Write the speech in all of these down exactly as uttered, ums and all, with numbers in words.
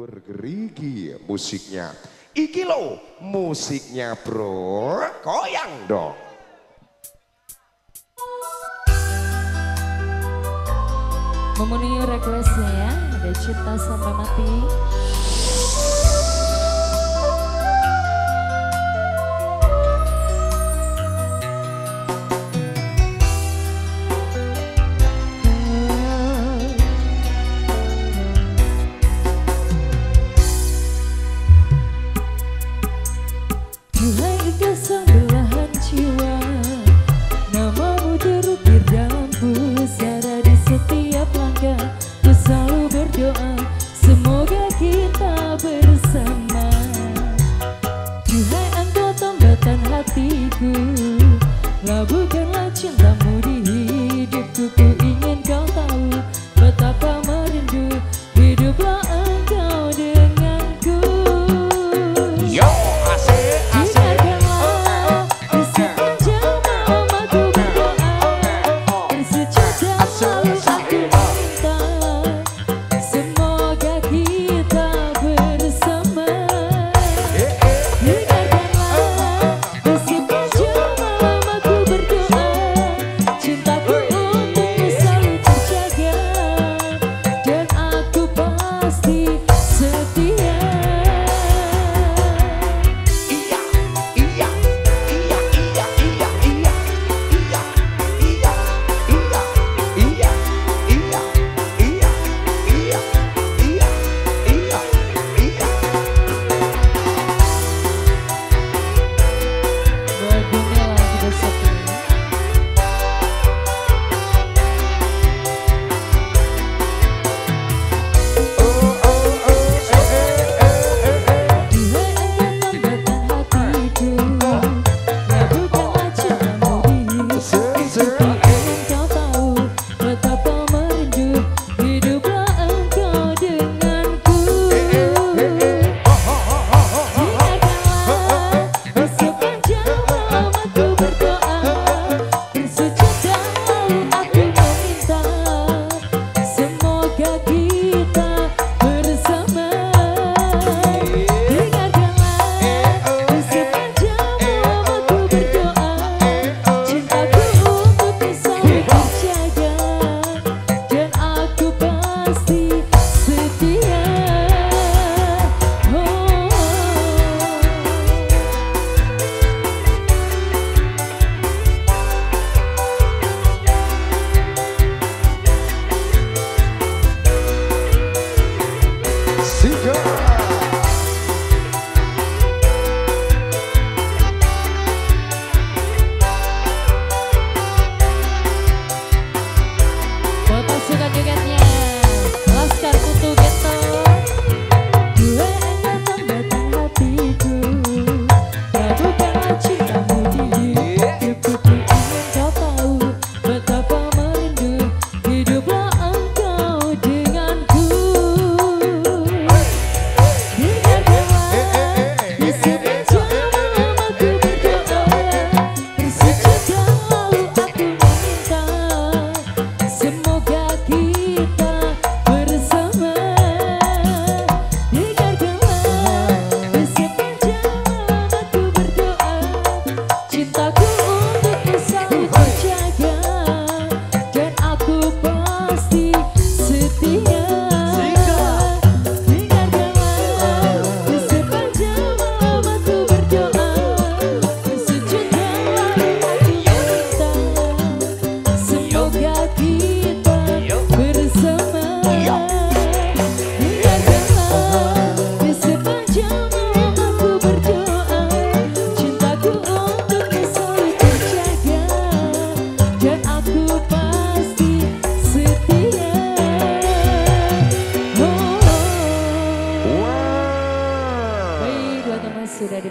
bergerigi musiknya. Iki lo musiknya bro, goyang dong. Memenuhi requestnya ya, ada Cinta Sampai Mati. Lah bukanlah cintamu di hidupku, ku ingin kau tahu betapa merindu hiduplah engkau denganku. Yo, asik, asik. Biarkanlah di sepanjang malam aku berdoa, dan sejuta malam aku minta, semoga kita bersama.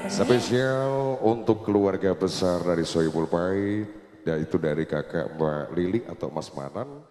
Spesial untuk keluarga besar dari Sohibul Pahit, yaitu dari kakak Mbak Lili atau Mas Manan.